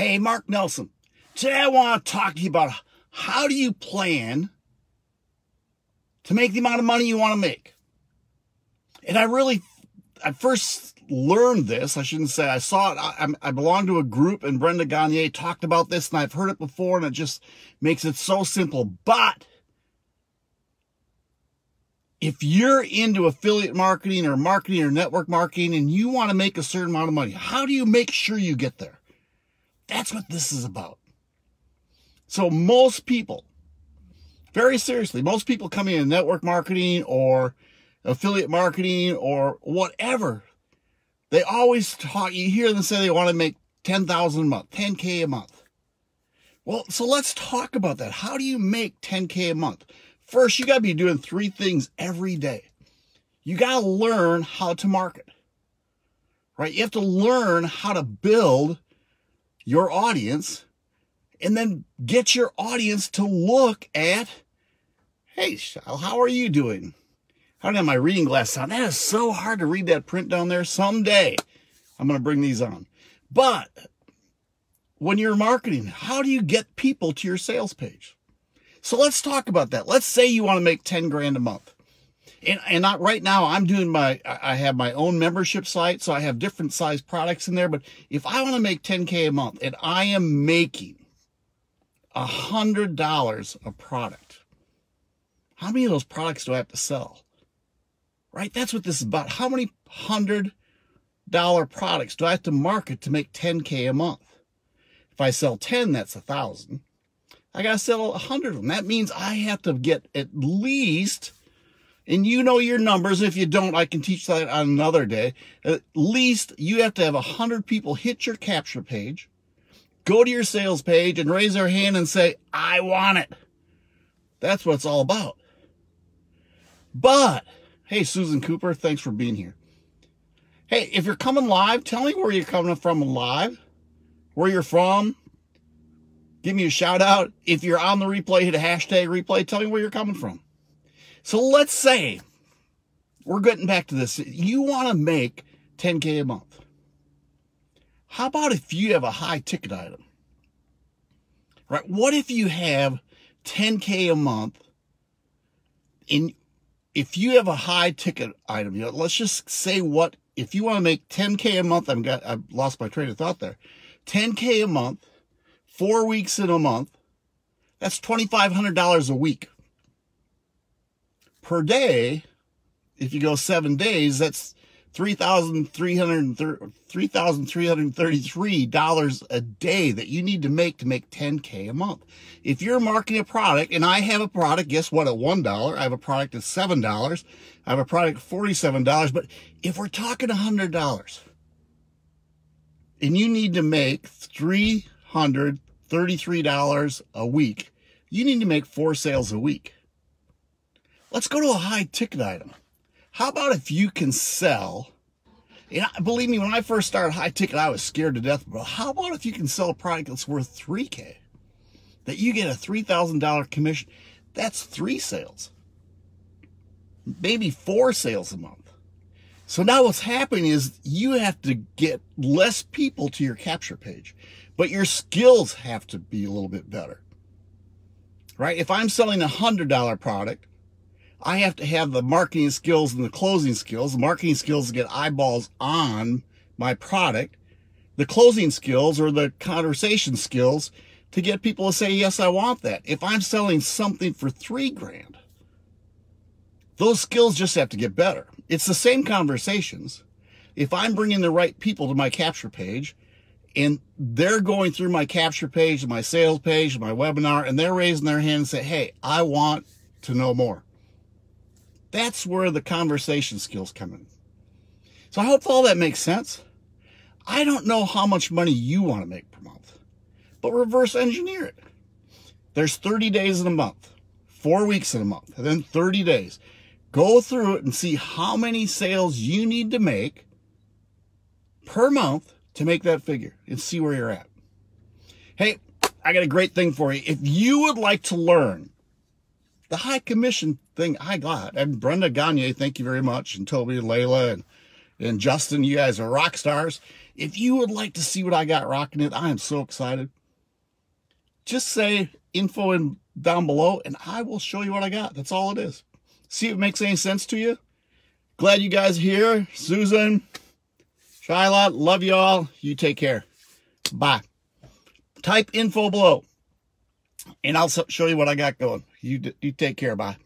Hey, Mark Nelson, today I want to talk to you about how do you plan to make the amount of money you want to make. And I first learned this. I shouldn't say I saw it. I belong to a group, and Brenda Gagnier talked about this, and I've heard it before, and it just makes it so simple. But if you're into affiliate marketing or network marketing, and you want to make a certain amount of money, how do you make sure you get there? That's what this is about. So most people, very seriously, most people coming in network marketing or affiliate marketing or whatever, they always talk, you hear them say they want to make $10,000 a month, $10K a month. Well, so let's talk about that. How do you make $10K a month? First, you got to be doing three things every day. You got to learn how to market, right? You have to learn how to build your audience and then get your audience to look at, hey, Shiloh, how are you doing? I don't have my reading glasses on. That is so hard to read that print down there. Someday I'm going to bring these on. But when you're marketing, how do you get people to your sales page? So let's talk about that. Let's say you want to make 10 grand a month. And not right now, I'm doing I have my own membership site, so I have different size products in there. But if I want to make 10K a month and I am making $100 a product, how many of those products do I have to sell? Right? That's what this is about. How many $100 products do I have to market to make 10K a month? If I sell 10, that's 1,000. I got to sell 100 of them. That means I have to get at least, and you know your numbers. If you don't, I can teach that on another day. At least you have to have 100 people hit your capture page, go to your sales page and raise their hand and say, I want it. That's what it's all about. But hey, Susan Cooper, thanks for being here. Hey, if you're coming live, tell me where you're coming from live, where you're from. Give me a shout out. If you're on the replay, hit a hashtag replay. Tell me where you're coming from. So let's say we're getting back to this. You want to make 10K a month. How about if you have a high ticket item? Right? What if you have 10K a month in... If you have a high ticket item, you know, let's just say what, if you want to make 10K a month, I've lost my train of thought there. 10K a month, 4 weeks in a month, that's $2,500 a week. Per day, if you go 7 days, that's $3,333 a day that you need to make 10K a month. If you're marketing a product, and I have a product, guess what, at $1, I have a product at $7, I have a product at $47, but if we're talking $100, and you need to make $333 a week, you need to make 4 sales a week. Let's go to a high ticket item. How about if you can sell, and believe me, when I first started high ticket, I was scared to death, but how about if you can sell a product that's worth $3K, that you get a $3,000 commission? That's 3 sales, maybe 4 sales a month. So now what's happening is you have to get less people to your capture page, but your skills have to be a little bit better, right? If I'm selling a $100 product, I have to have the marketing skills and the closing skills. The marketing skills to get eyeballs on my product. The closing skills or the conversation skills to get people to say, yes, I want that. If I'm selling something for $3,000, those skills just have to get better. It's the same conversations. If I'm bringing the right people to my capture page and they're going through my capture page, my sales page, my webinar, and they're raising their hand and say, hey, I want to know more. That's where the conversation skills come in. So I hope all that makes sense. I don't know how much money you want to make per month, but reverse engineer it. There's 30 days in a month, 4 weeks in a month, and then 30 days. Go through it and see how many sales you need to make per month to make that figure and see where you're at. Hey, I got a great thing for you. If you would like to learn the high commission thing I got, and Brenda Gagnier, thank you very much, and Toby and Layla and Justin, you guys are rock stars. If you would like to see what I got rocking it, I am so excited. Just say info in down below and I will show you what I got. That's all it is. See if it makes any sense to you. Glad you guys are here. Susan, Shiloh, love y'all. You take care. Bye. Type info below and I'll show you what I got going. You take care. Bye.